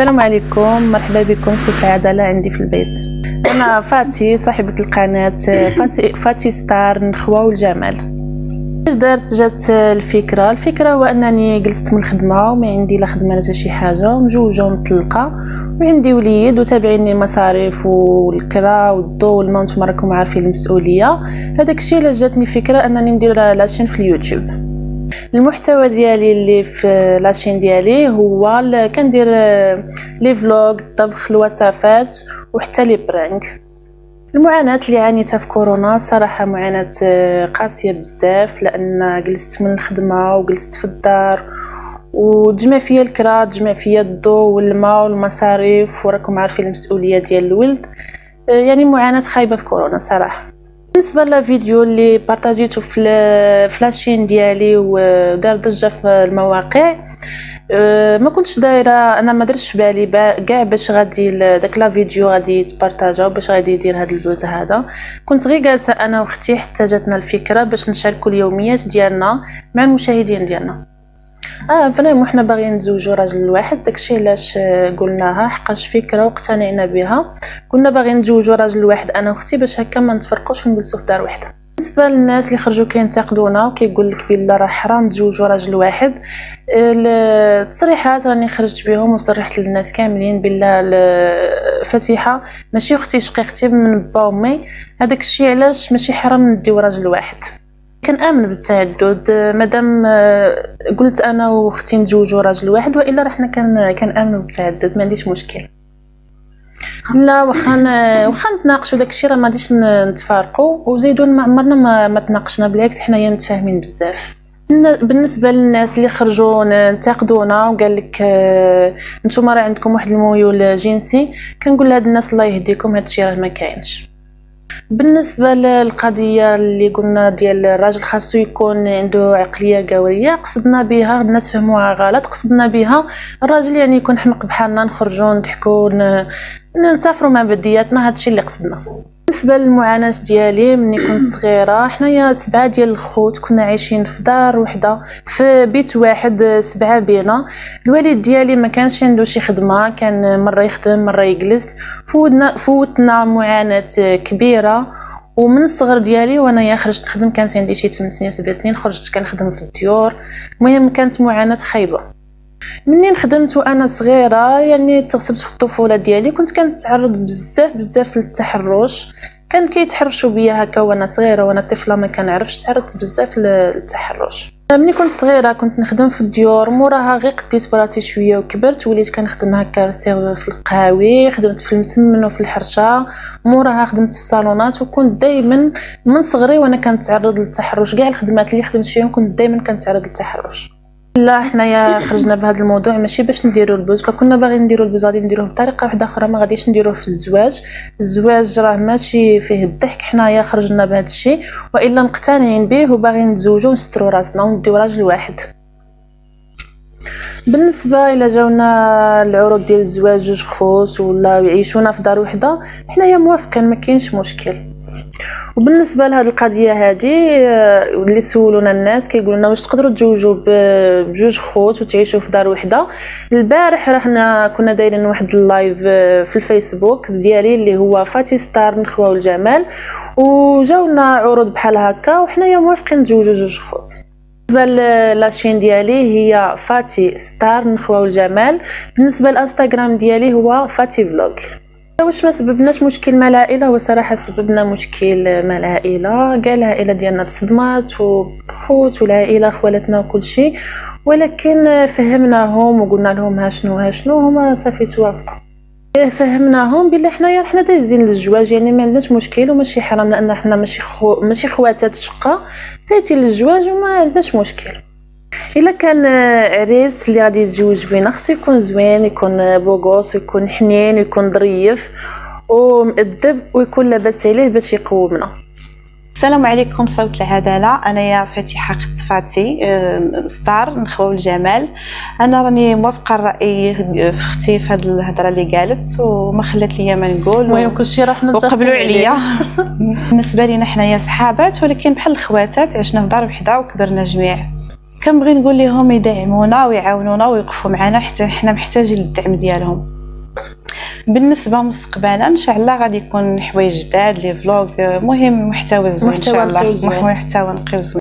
السلام عليكم، مرحبا بكم صوت العدالة عندي في البيت. أنا فاتي صاحبة القناة فاتي ستار نخوة والجمال. كيفاش دارت جات الفكرة هو أنني جلست من الخدمة وما عندي لا خدمة لا شي حاجة، مجوجة ومطلقة وعندي وليد وتابعيني المصاريف والكرا والضو والما، نتوما راكم عارفين المسؤولية. هذاك الشيء اللي جاتني فكرة أنني ندير لاشين في اليوتيوب. المحتوى ديالي اللي في لاشين ديالي هو كندير لي فلوغ، الطبخ، الوصفات وحتى لي برانك. المعاناة اللي عانيتها في كورونا صراحة معاناة قاسية بزاف، لان جلست من الخدمة وجلست في الدار وتجمع فيا الكرا، تجمع فيا الضو والماء والمصاريف، وراكم عارفين المسؤولية ديال الولد. يعني معاناة خايبة في كورونا صراحة. بالنسبه للفيديو اللي بارطاجيته في فلاشين ديالي ودار ضجه في المواقع، ما كنتش دايره، انا ما درتش في بالي كاع باش غادي داك لا فيديو غادي تبارطاجا وباش غادي يدير هذا البوز هذا. كنت غير جالسه انا واختي حتى جاتنا الفكره باش نشاركوا اليوميات ديالنا مع المشاهدين ديالنا. فريمون حنا باغيين نتزوجوا راجل واحد، داكشي علاش قلناها، حقاش فكره واقتنعنا بها. كنا باغيين نتزوجوا راجل واحد انا واختي باش هكا ما نتفرقوش ونجلسوا في دار واحده. بالنسبه للناس اللي خرجوا كينتقدونا وكيقول لك بلا راه حرام تزوجوا راجل واحد، التصريحات راني خرجت بهم وصرحت للناس كاملين بلا فاتحه ماشي اختي، شقيقتي من با وامي. هذاك الشيء علاش ماشي حرام نديو راجل واحد. كنآمن بالتعدد، مادام قلت انا واختي نتزوجوا راجل واحد والا راه حنا كنآمنوا بالتعدد، ما عنديش مشكل. لا واخا نتناقشوا داكشي راه ما غاديش نتفارقوا، وزيدون ما عمرنا ما تناقشنا، بالعكس حنايا متفاهمين بزاف. بالنسبه للناس اللي خرجوا انتقدونا وقال لك نتوما راه عندكم واحد الميول جنسي، كنقول لهاد الناس الله يهديكم، هادشي راه ما كاينش. بالنسبه للقضيه اللي قلنا ديال الراجل خاصو يكون عنده عقليه قويه، قصدنا بها الناس فهموها غلط، قصدنا بها الراجل يعني يكون حمق بحالنا، نخرجوا نضحكوا نسافروا مع بدياتنا، هادشي اللي قصدنا. بالنسبه للمعاناه ديالي مني كنت صغيره، حنايا 7 ديال الخوت، كنا عايشين في دار وحده في بيت واحد، 7 بينا. الوالد ديالي ما كانش عنده شي خدمه، كان مره يخدم مره يجلس. فوتنا معاناه كبيره. ومن الصغر ديالي وانا خرجت نخدم، كانت عندي شي 8 سنين 7 سنين خرجت كنخدم في الديور. المهم كانت معاناه خايبه. منين خدمت وانا صغيره يعني تغصبت في الطفوله ديالي، كنت كنتعرض بزاف للتحرش، كان كيتحرشوا بيا هكا وانا صغيره وانا طفله ما كنعرفش، تعرضت بزاف للتحرش. ملي كنت صغيره كنت نخدم في الديور، موراها غير قديت براسي شويه وكبرت وليت كنخدم هكا في القهاوي، خدمت في المسمن وفي الحرشه، موراها خدمت في صالونات. وكنت دائما من صغري وانا كنتعرض للتحرش، كاع الخدمات اللي خدمت فيهم كنت دائما كنتعرض للتحرش. لا حنايا خرجنا بهذا الموضوع ماشي باش نديروا البوز، كنا باغيين نديروا البوز غادي نديروه بطريقه واحده اخرى، ما غاديش نديروه في الزواج. الزواج راه ماشي فيه الضحك، حنايا خرجنا بهذا الشيء والا مقتنعين به وباغيين نتزوجوا ونستروا راسنا ونديو راجل واحد. بالنسبه الى جاونا العروض ديال الزواج جوج خوت ولا يعيشونا في دار وحده، حنايا موافقين ما كاينش مشكل. وبالنسبه لهاد القضيه هذه اللي سولونا الناس كيقولوا لنا واش تقدروا تزوجوا بجوج خوت وتعيشوا في دار وحده، البارح رحنا كنا دايرين واحد اللايف في الفيسبوك ديالي اللي هو فاتي ستار نخوه والجمال، وجاونا عروض بحال هكا وحنايا موافقين نتزوجوا جوج خوت. بالنسبه لاشين ديالي هي فاتي ستار نخوه والجمال. بالنسبه للانستغرام ديالي هو فاتي فلوغ. واش ما سببناش مشكل مع العائله؟ هو صراحه سببنا مشكل مع العائله، كاع العائله ديالنا تصدمات، والخوت والعائله خوالاتنا وكلشي، ولكن فهمناهم وقلنا لهم ها شنو هما صافي توافقوا. فهمناهم بلي حنايا حنا دايزين للزواج، يعني ما عندناش مشكل وماشي حرام، لان حنا ماشي خواتات شقه، فاتي للزواج وما عندناش مشكل. الا كان عريس اللي غادي يتزوج بينا خصو يكون زوين، يكون بوغوس ويكون حنين ويكون ظريف ومؤدب ويكون لاباس عليه باش يقومنا. السلام عليكم صوت العدالة، انايا فاتحه قد فاتي ستار نخوه الجمال. انا راني موافقه الراي في اختي في هذه الهضره اللي قالت وما خلات ليا ما نقول، المهم كلشي راح نتفقوا عليا. بالنسبه لينا حنايا صحابات ولكن بحال الخواتات، عشنا في دار وحده وكبرنا جميع. كنبغي نقول لهم يدعمونا ويعاونونا ويقفوا معنا حتى حنا محتاجين للدعم ديالهم. بالنسبه مستقبلا ان شاء الله غادي يكون حوايج جداد لي فلوغ، مهم محتوى زوين ان شاء الله، محتوى نقي وزوين.